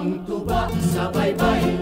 Ang tuba sa baybay.